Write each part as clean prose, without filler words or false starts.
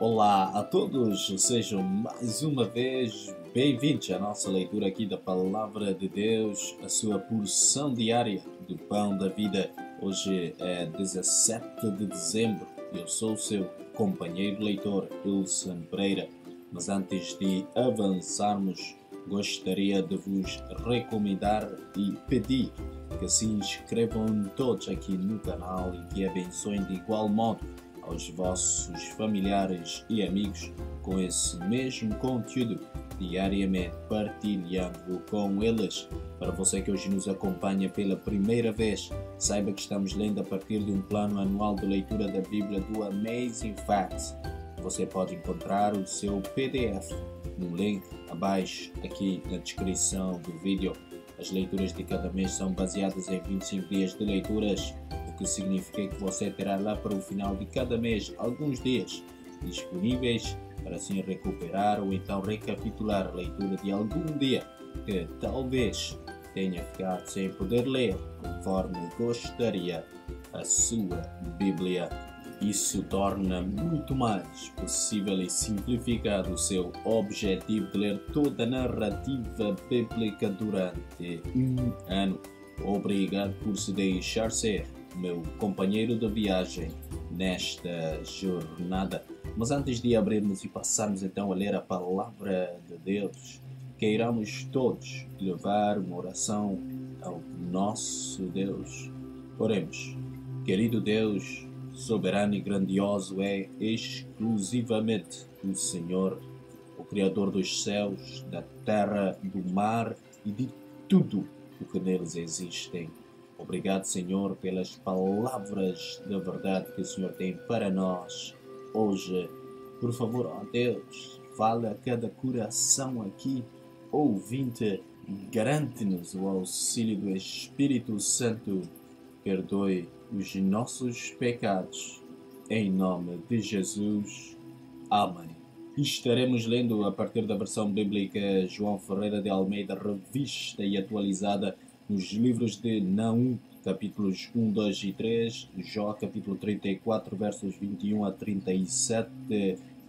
Olá a todos, sejam mais uma vez bem-vindos à nossa leitura aqui da Palavra de Deus, a sua porção diária do Pão da Vida. Hoje é 17 de dezembro, eu sou o seu companheiro leitor, Ilson Pereira. Mas antes de avançarmos, gostaria de vos recomendar e pedir que se inscrevam todos aqui no canal e que abençoem de igual modo aos vossos familiares e amigos com esse mesmo conteúdo, diariamente partilhando com eles. Para você que hoje nos acompanha pela primeira vez, saiba que estamos lendo a partir de um plano anual de leitura da Bíblia do Amazing Facts. Você pode encontrar o seu PDF no link abaixo aqui na descrição do vídeo. As leituras de cada mês são baseadas em 25 dias de leituras, o que significa que você terá lá para o final de cada mês alguns dias disponíveis para assim recuperar ou então recapitular a leitura de algum dia que talvez tenha ficado sem poder ler conforme gostaria a sua Bíblia. Isso torna muito mais possível e simplificado o seu objetivo de ler toda a narrativa bíblica durante um ano. Obrigado por se deixar ser meu companheiro de viagem nesta jornada. Mas antes de abrirmos e passarmos então a ler a Palavra de Deus, queiramos todos levar uma oração ao nosso Deus. Oremos. Querido Deus, soberano e grandioso é exclusivamente o Senhor, o Criador dos céus, da terra, do mar e de tudo o que neles existem. Obrigado, Senhor, pelas palavras da verdade que o Senhor tem para nós hoje. Por favor, ó Deus, fala a cada coração aqui, ouvinte, garante-nos o auxílio do Espírito Santo. Perdoe os nossos pecados, em nome de Jesus. Amém. Estaremos lendo a partir da versão bíblica João Ferreira de Almeida, revista e atualizada, nos livros de Naum, capítulos 1, 2 e 3, Jó, capítulo 34, versos 21 a 37,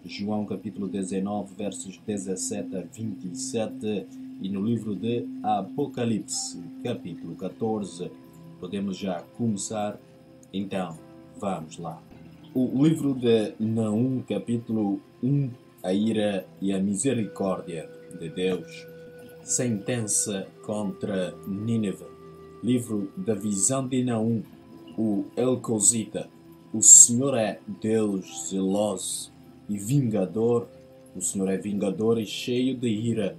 João, capítulo 19, versos 17 a 27, e no livro de Apocalipse, capítulo 14. Podemos já começar? Então, vamos lá. O livro de Naum, capítulo 1, a ira e a misericórdia de Deus. Sentença contra Nínive. Livro da visão de Naum, o Elcosita. O Senhor é Deus zeloso e vingador. O Senhor é vingador e cheio de ira.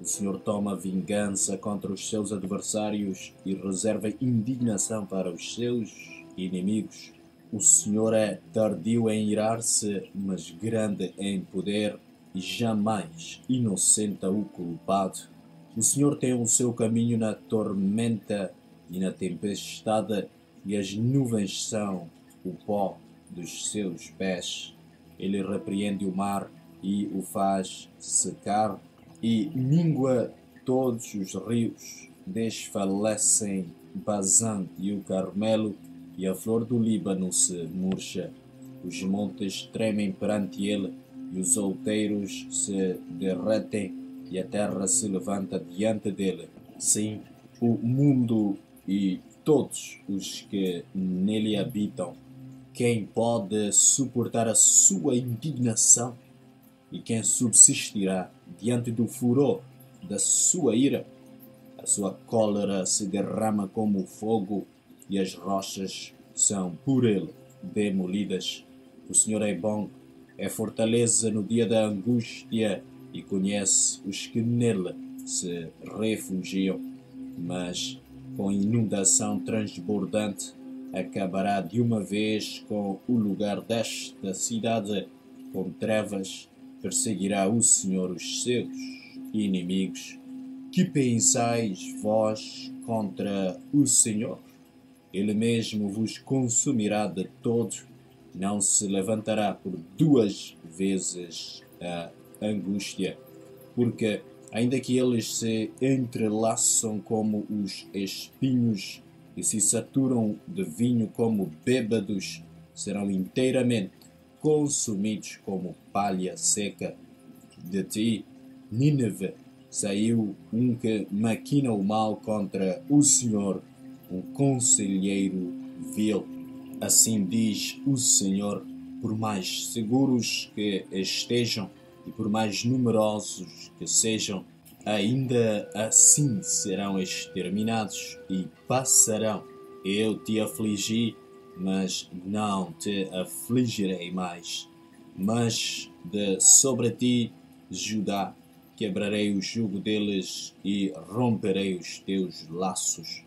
O Senhor toma vingança contra os seus adversários e reserva indignação para os seus inimigos. O Senhor é tardio em irar-se, mas grande em poder, e jamais inocenta o culpado. O Senhor tem o seu caminho na tormenta e na tempestade, e as nuvens são o pó dos seus pés. Ele repreende o mar e o faz secar, e mingua todos os rios, desfalecem Bazã e o Carmelo, e a flor do Líbano se murcha. Os montes tremem perante ele, e os outeiros se derretem, e a terra se levanta diante dele. Sim, o mundo e todos os que nele habitam. Quem pode suportar a sua indignação? E quem subsistirá diante do furor da sua ira? A sua cólera se derrama como fogo, e as rochas são por ele demolidas. O Senhor é bom, é fortaleza no dia da angústia, e conhece os que nele se refugiam. Mas com inundação transbordante, acabará de uma vez com o lugar desta cidade. Com trevas perseguirá o Senhor os seus inimigos. Que pensais vós contra o Senhor? Ele mesmo vos consumirá de todo. Não se levantará por duas vezes a angústia, porque ainda que eles se entrelaçam como os espinhos e se saturam de vinho como bêbados, serão inteiramente consumite como palha seca. De ti, Nínive, saiu um que maquina o mal contra o Senhor, um conselheiro vil. Assim diz o Senhor, por mais seguros que estejam e por mais numerosos que sejam, ainda assim serão exterminados e passarão. Eu te afligi, mas não te afligirei mais. Mas de sobre ti, Judá, quebrarei o jugo deles e romperei os teus laços.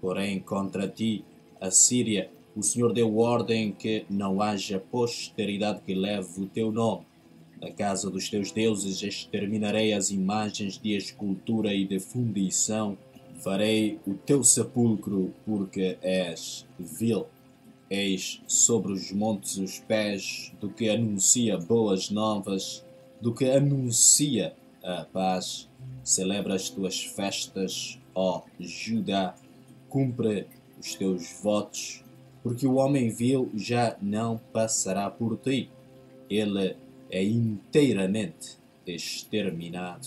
Porém, contra ti, a Síria, o Senhor deu ordem que não haja posteridade que leve o teu nome. Da casa dos teus deuses exterminarei as imagens de escultura e de fundição. Farei o teu sepulcro, porque és vil. Eis sobre os montes os pés do que anuncia boas novas, do que anuncia a paz. Celebra as tuas festas, ó Judá, cumpre os teus votos, porque o homem vil já não passará por ti. Ele é inteiramente exterminado.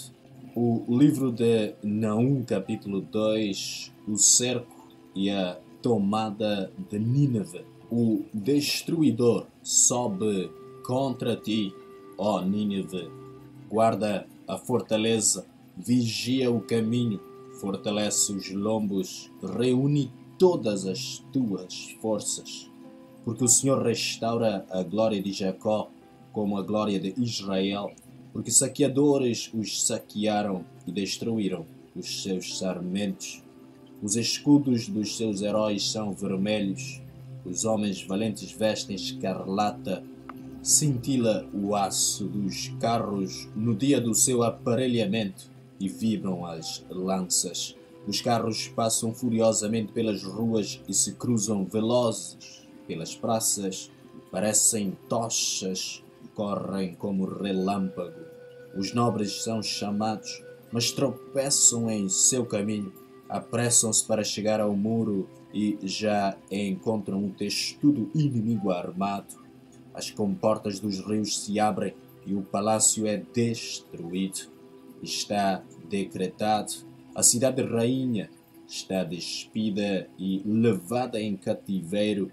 O livro de Naum, capítulo 2, o cerco e a tomada de Nínive. O destruidor sobe contra ti, ó Nínive. Guarda a fortaleza, vigia o caminho, fortalece os lombos, reúne todas as tuas forças. Porque o Senhor restaura a glória de Jacó, como a glória de Israel. Porque saqueadores os saquearam e destruíram os seus sarmentos. Os escudos dos seus heróis são vermelhos. Os homens valentes vestem escarlata. Cintila o aço dos carros no dia do seu aparelhamento e vibram as lanças. Os carros passam furiosamente pelas ruas e se cruzam velozes pelas praças. Parecem tochas, correm como relâmpago. Os nobres são chamados, mas tropeçam em seu caminho. Apressam-se para chegar ao muro e já encontram um testudo inimigo armado. As comportas dos rios se abrem e o palácio é destruído. Está decretado. A cidade rainha está despida e levada em cativeiro.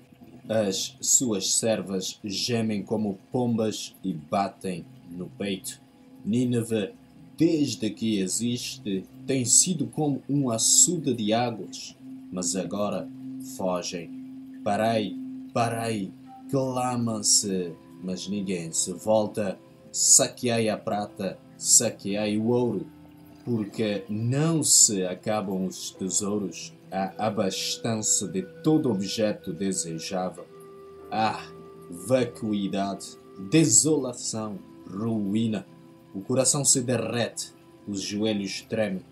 As suas servas gemem como pombas e batem no peito. Nínive, desde que existe, tem sido como um açude de águas, mas agora fogem. Parai, parai! Clama-se, mas ninguém se volta. Saqueai a prata, saqueai o ouro, porque não se acabam os tesouros. Há abastança de todo objeto desejável. Há vacuidade, desolação, ruína. O coração se derrete, os joelhos tremem.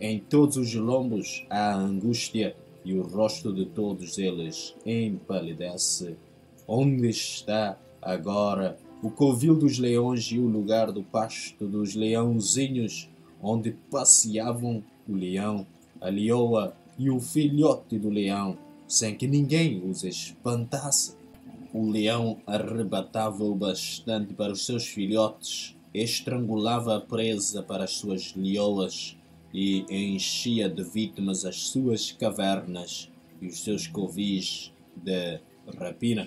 Em todos os lombos há angústia e o rosto de todos eles empalidece. Onde está agora o covil dos leões e o lugar do pasto dos leãozinhos, onde passeavam o leão, a leoa e o filhote do leão, sem que ninguém os espantasse? O leão arrebatava o bastante para os seus filhotes, estrangulava a presa para as suas leoas e enchia de vítimas as suas cavernas e os seus covis de rapina.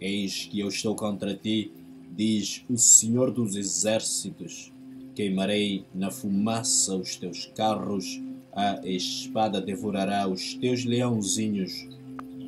Eis que eu estou contra ti, diz o Senhor dos Exércitos. Queimarei na fumaça os teus carros, a espada devorará os teus leãozinhos.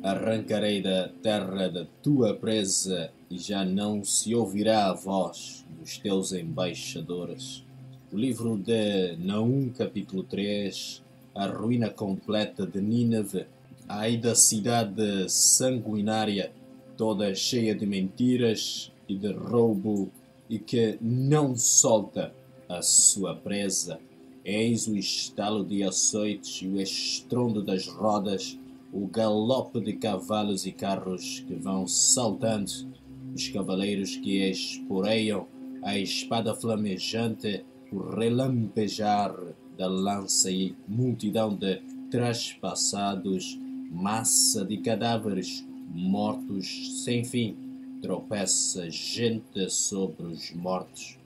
Arrancarei da terra da tua presa e já não se ouvirá a voz dos teus embaixadores. O livro de Naum, capítulo 3, a ruína completa de Nínive. Ai da cidade sanguinária, toda cheia de mentiras e de roubo, e que não solta a sua presa. Eis o estalo de açoites e o estrondo das rodas, o galope de cavalos e carros que vão saltando, os cavaleiros que esporeiam, a espada flamejante, o relampejar da lança e multidão de traspassados, massa de cadáveres, mortos sem fim. tropeça gente sobre os mortos.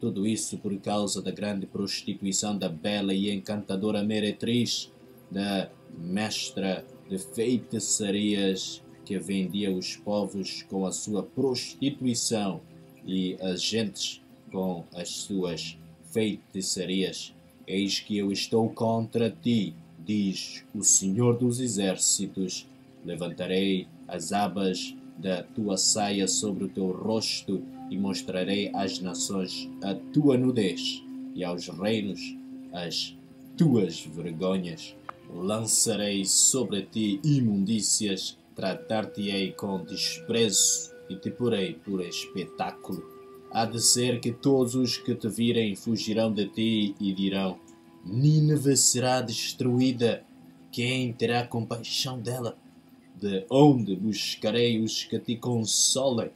Tudo isso por causa da grande prostituição da bela e encantadora meretriz, da mestra de feitiçarias que vendia os povos com a sua prostituição e as gentes com as suas feitiçarias. Eis que eu estou contra ti, diz o Senhor dos Exércitos. Levantarei as abas da tua saia sobre o teu rosto e mostrarei às nações a tua nudez e aos reinos as tuas vergonhas. Lançarei sobre ti imundícias, tratar-te-ei com desprezo e te porei por espetáculo. Há de ser que todos os que te virem fugirão de ti e dirão: Nínive será destruída, quem terá compaixão dela? De onde buscarei os que te consolem?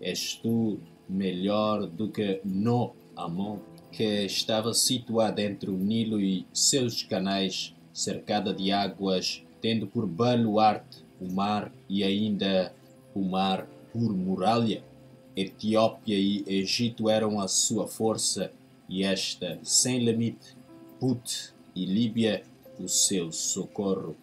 És tu melhor do que Nó, Amon, que estava situada entre o Nilo e seus canais, cercada de águas, tendo por baluarte o mar e ainda o mar por muralha. Etiópia e Egito eram a sua força, e esta, sem limite, Put e Líbia, o seu socorro.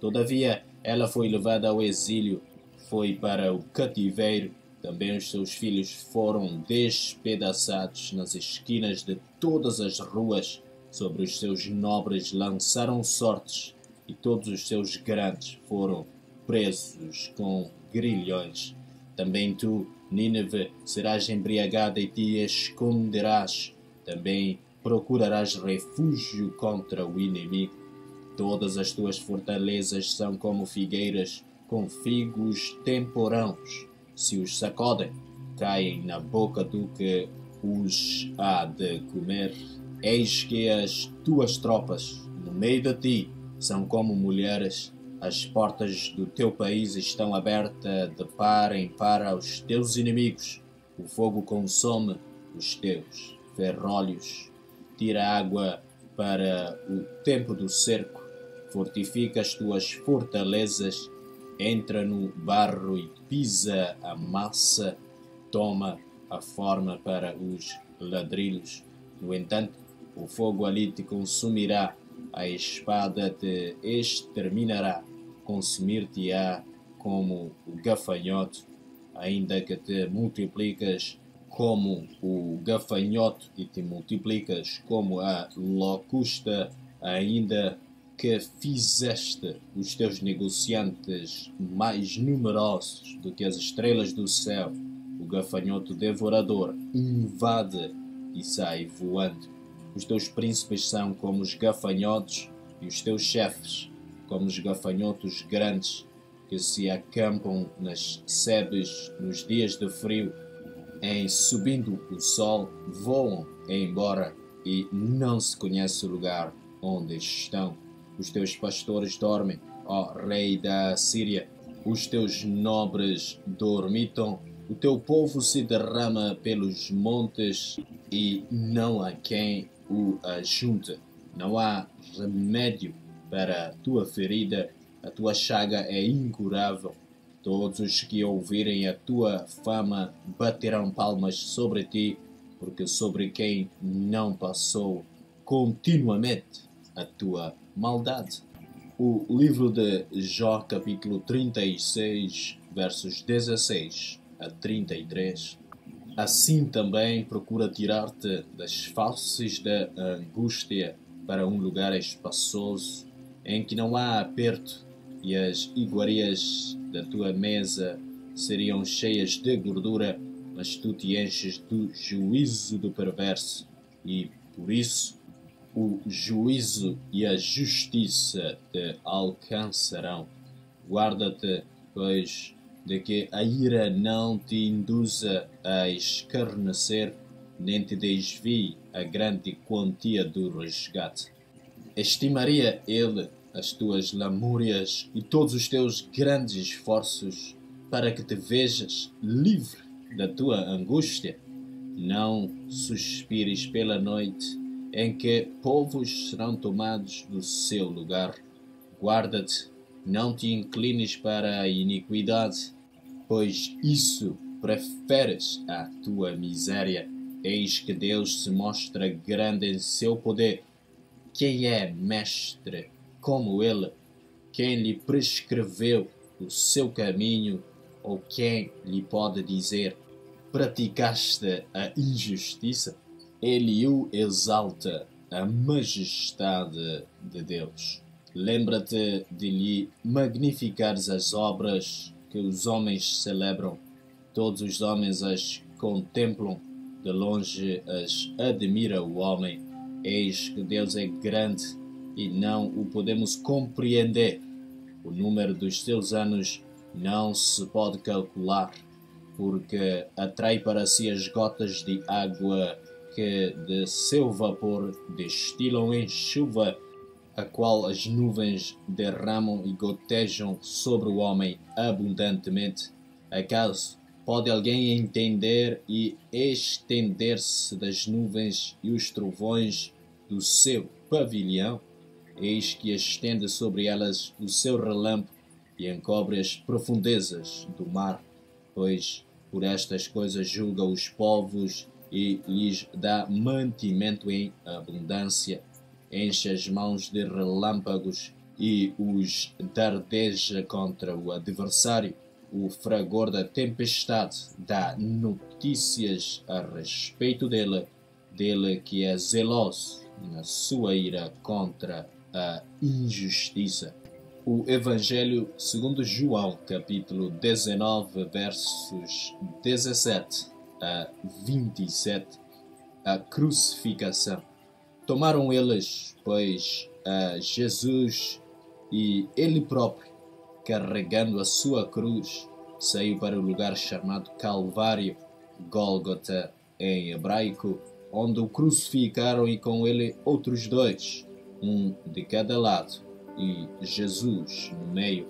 Todavia, ela foi levada ao exílio, foi para o cativeiro. Também os seus filhos foram despedaçados nas esquinas de todas as ruas. Sobre os seus nobres lançaram sortes, e todos os seus grandes foram presos com grilhões. Também tu, Nínive, serás embriagada e te esconderás. Também procurarás refúgio contra o inimigo. Todas as tuas fortalezas são como figueiras, com figos temporãos. Se os sacodem, caem na boca do que os há de comer. Eis que as tuas tropas, no meio de ti, são como mulheres. As portas do teu país estão abertas de par em par aos teus inimigos. O fogo consome os teus ferrolhos. Tira água para o tempo do cerco. Fortifica as tuas fortalezas. Entra no barro e pisa a massa, toma a forma para os ladrilhos. No entanto, o fogo ali te consumirá, a espada te exterminará, consumir-te-á como o gafanhoto. Ainda que te multiplicas como o gafanhoto e te multiplicas como a locusta, ainda que fizeste os teus negociantes mais numerosos do que as estrelas do céu, o gafanhoto devorador invade e sai voando. Os teus príncipes são como os gafanhotos e os teus chefes como os gafanhotos grandes que se acampam nas sebes nos dias de frio. Em subindo o sol, voam embora e não se conhece o lugar onde estão. Os teus pastores dormem, ó rei da Síria. Os teus nobres dormitam. O teu povo se derrama pelos montes e não há quem o ajunte. Não há remédio para a tua ferida. A tua chaga é incurável. Todos os que ouvirem a tua fama baterão palmas sobre ti, porque sobre quem não passou continuamente a tua maldade. O livro de Jó, capítulo 36, versos 16 a 33. Assim também procura tirar-te das fauces da angústia para um lugar espaçoso, em que não há aperto, e as iguarias da tua mesa seriam cheias de gordura, mas tu te enches do juízo do perverso, e por isso o juízo e a justiça te alcançarão. Guarda-te, pois, de que a ira não te induza a escarnecer, nem te desvie a grande quantia do resgate. Estimaria ele as tuas lamúrias e todos os teus grandes esforços para que te vejas livre da tua angústia. Não suspires pela noite, em que povos serão tomados do seu lugar. Guarda-te, não te inclines para a iniquidade, pois isso preferes a tua miséria, eis que Deus se mostra grande em seu poder. Quem é mestre como ele? Quem lhe prescreveu o seu caminho? Ou quem lhe pode dizer, praticaste a injustiça? Ele o exalta a majestade de Deus. Lembra-te de lhe magnificares as obras que os homens celebram. Todos os homens as contemplam, de longe as admira o homem. Eis que Deus é grande e não o podemos compreender. O número dos seus anos não se pode calcular, porque atrai para si as gotas de água que de seu vapor destilam em chuva, a qual as nuvens derramam e gotejam sobre o homem abundantemente. Acaso pode alguém entender e estender-se das nuvens e os trovões do seu pavilhão? Eis que estende sobre elas o seu relâmpago e encobre as profundezas do mar, pois por estas coisas julga os povos e lhes dá mantimento em abundância. Enche as mãos de relâmpagos e os dardeja contra o adversário. O fragor da tempestade dá notícias a respeito dele que é zeloso na sua ira contra a injustiça. O Evangelho segundo João, capítulo 19, versos 17 a 27. A crucificação. Tomaram eles, pois, a Jesus, e ele próprio, carregando a sua cruz, saiu para o lugar chamado Calvário, Gólgota em hebraico, onde o crucificaram e com ele outros dois, um de cada lado, e Jesus no meio.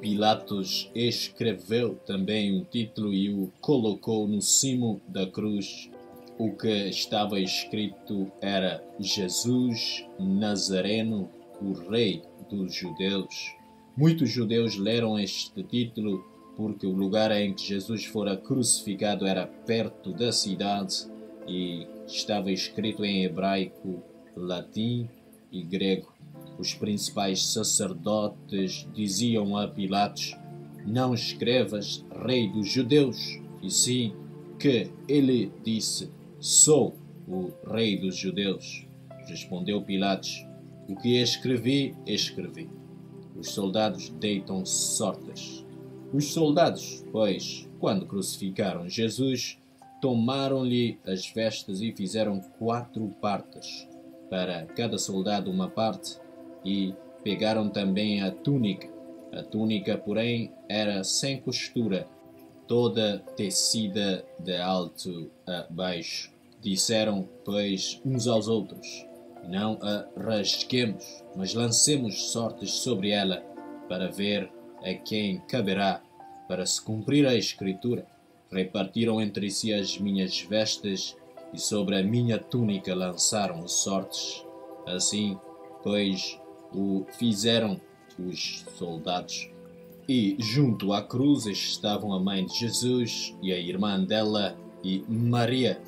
Pilatos escreveu também o título e o colocou no cimo da cruz. O que estava escrito era Jesus Nazareno, o Rei dos Judeus. Muitos judeus leram este título porque o lugar em que Jesus fora crucificado era perto da cidade e estava escrito em hebraico, latim e grego. Os principais sacerdotes diziam a Pilatos, não escrevas Rei dos Judeus, e sim que ele disse, sou o Rei dos Judeus. Respondeu Pilatos, o que escrevi, escrevi. Os soldados deitam sortes. Os soldados, pois, quando crucificaram Jesus, tomaram-lhe as vestes e fizeram 4 partes, para cada soldado uma parte, e pegaram também a túnica. A túnica, porém, era sem costura, toda tecida de alto a baixo. Disseram, pois, uns aos outros, não a rasguemos, mas lancemos sortes sobre ela, para ver a quem caberá, para se cumprir a escritura. Repartiram entre si as minhas vestes, e sobre a minha túnica lançaram sortes. Assim, pois, o fizeram os soldados. E junto à cruz estavam a mãe de Jesus e a irmã dela, e Maria,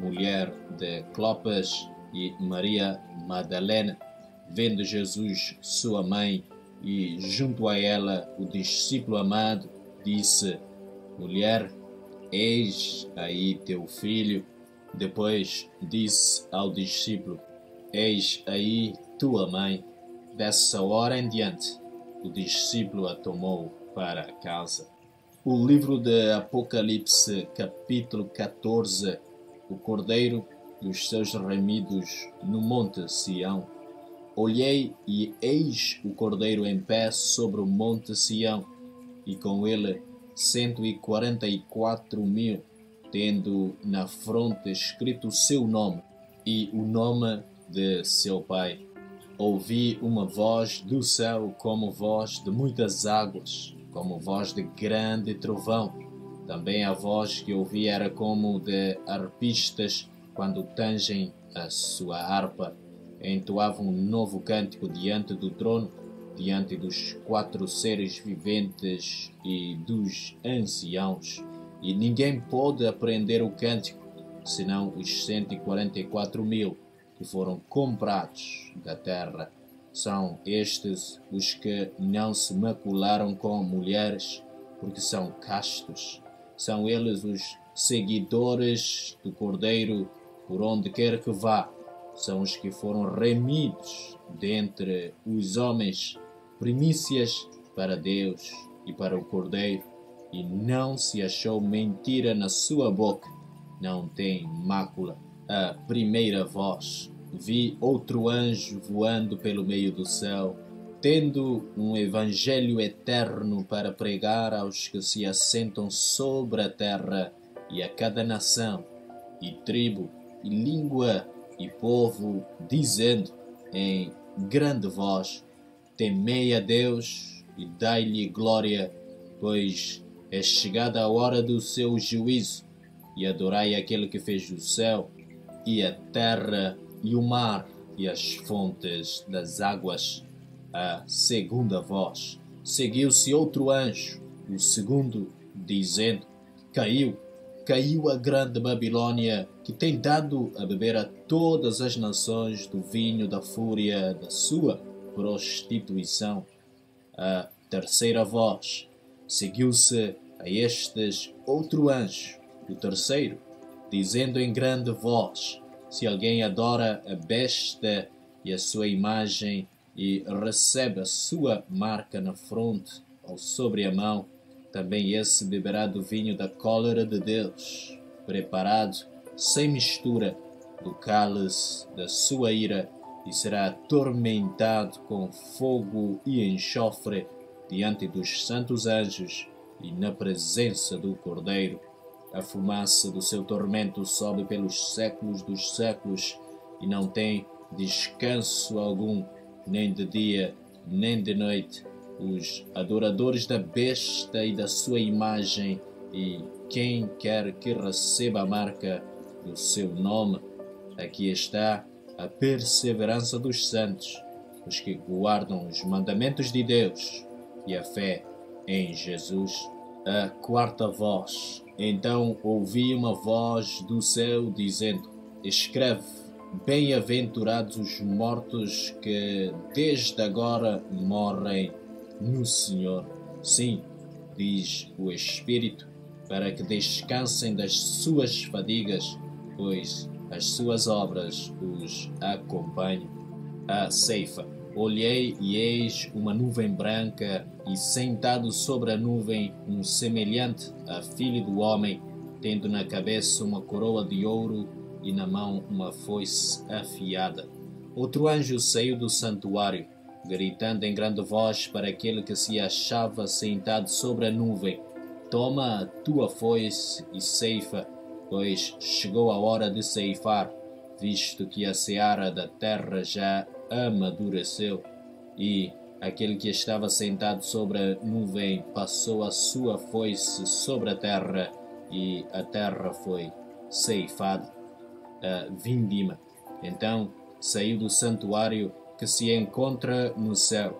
mulher de Clopas, e Maria Madalena, vendo Jesus sua mãe e junto a ela o discípulo amado, disse, mulher, eis aí teu filho. Depois disse ao discípulo, eis aí tua mãe. Dessa hora em diante, o discípulo a tomou para casa. O livro de Apocalipse, capítulo 14, o Cordeiro e os seus remidos no monte Sião. Olhei e eis o Cordeiro em pé sobre o monte Sião, e com ele 144.000, tendo na fronte escrito o seu nome e o nome de seu pai. Ouvi uma voz do céu como voz de muitas águas, como voz de grande trovão. Também a voz que ouvi era como de arpistas quando tangem a sua harpa. Entoavam um novo cântico diante do trono, diante dos 4 seres viventes e dos anciãos. E ninguém pôde aprender o cântico, senão os 144 mil que foram comprados da terra. São estes os que não se macularam com mulheres, porque são castos. São eles os seguidores do Cordeiro, por onde quer que vá. São os que foram remidos dentre os homens, primícias para Deus e para o Cordeiro. E não se achou mentira na sua boca, não tem mácula. A primeira voz, vi outro anjo voando pelo meio do céu, tendo um evangelho eterno para pregar aos que se assentam sobre a terra, e a cada nação, e tribo, e língua, e povo, dizendo em grande voz, temei a Deus e dai-lhe glória, pois é chegada a hora do seu juízo, e adorai aquele que fez o céu, e a terra, e o mar, e as fontes das águas. A segunda voz, seguiu-se outro anjo, o segundo, dizendo, caiu, caiu a grande Babilônia, que tem dado a beber a todas as nações do vinho da fúria da sua prostituição. A terceira voz, seguiu-se a estes outro anjo, o terceiro, dizendo em grande voz, se alguém adora a besta e a sua imagem e recebe a sua marca na fronte ou sobre a mão, também esse beberá do vinho da cólera de Deus, preparado sem mistura do cálice da sua ira, e será atormentado com fogo e enxofre diante dos santos anjos e na presença do Cordeiro. A fumaça do seu tormento sobe pelos séculos dos séculos e não tem descanso algum, nem de dia, nem de noite. Os adoradores da besta e da sua imagem e quem quer que receba a marca do seu nome. Aqui está a perseverança dos santos, os que guardam os mandamentos de Deus e a fé em Jesus. A quarta voz, então ouvi uma voz do céu dizendo, escreve, bem-aventurados os mortos que desde agora morrem no Senhor. Sim, diz o Espírito, para que descansem das suas fadigas, pois as suas obras os acompanham. A ceifa, olhei e eis uma nuvem branca, e sentado sobre a nuvem um semelhante a filho do homem, tendo na cabeça uma coroa de ouro e na mão uma foice afiada. Outro anjo saiu do santuário, gritando em grande voz para aquele que se achava sentado sobre a nuvem, toma a tua foice e ceifa, pois chegou a hora de ceifar, visto que a seara da terra já amadureceu. E aquele que estava sentado sobre a nuvem passou a sua foice sobre a terra, e a terra foi ceifada. A vindima, então, saiu do santuário que se encontra no céu.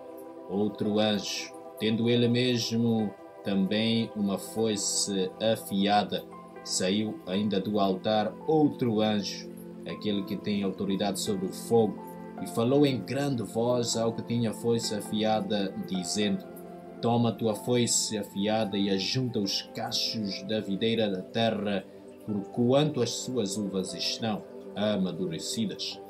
Outro anjo, tendo ele mesmo também uma foice afiada, saiu ainda do altar outro anjo, aquele que tem autoridade sobre o fogo, e falou em grande voz ao que tinha a foice afiada, dizendo, toma tua foice afiada e ajunta os cachos da videira da terra, porquanto as suas uvas estão amadurecidas.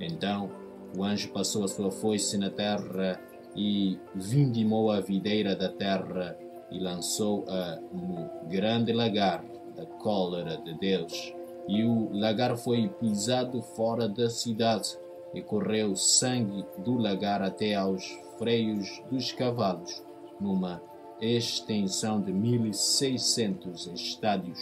Então o anjo passou a sua foice na terra e vindimou a videira da terra e lançou-a no grande lagar da cólera de Deus. E o lagar foi pisado fora da cidade, e correu o sangue do lagar até aos freios dos cavalos, numa extensão de 1.600 estádios.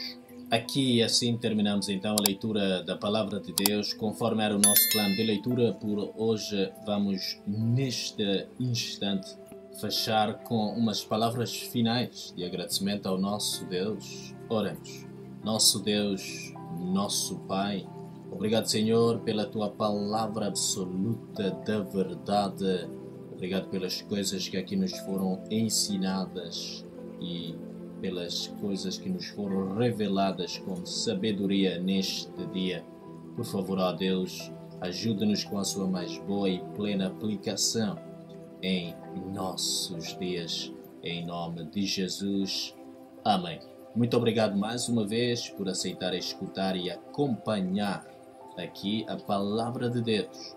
Aqui assim terminamos então a leitura da Palavra de Deus. Conforme era o nosso plano de leitura, por hoje vamos neste instante fechar com umas palavras finais de agradecimento ao nosso Deus. Oremos. Nosso Deus, nosso Pai, obrigado, Senhor, pela Tua Palavra absoluta da verdade. Obrigado pelas coisas que aqui nos foram ensinadas. E pelas coisas que nos foram reveladas com sabedoria neste dia. Por favor, ó Deus, ajude-nos com a sua mais boa e plena aplicação em nossos dias. Em nome de Jesus. Amém. Muito obrigado mais uma vez por aceitar escutar e acompanhar aqui a Palavra de Deus.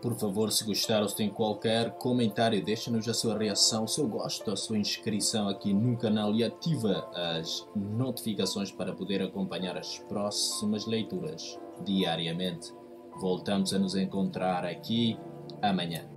Por favor, se gostar ou se tem qualquer comentário, deixa-nos a sua reação, o seu gosto, a sua inscrição aqui no canal e ativa as notificações para poder acompanhar as próximas leituras diariamente. Voltamos a nos encontrar aqui amanhã.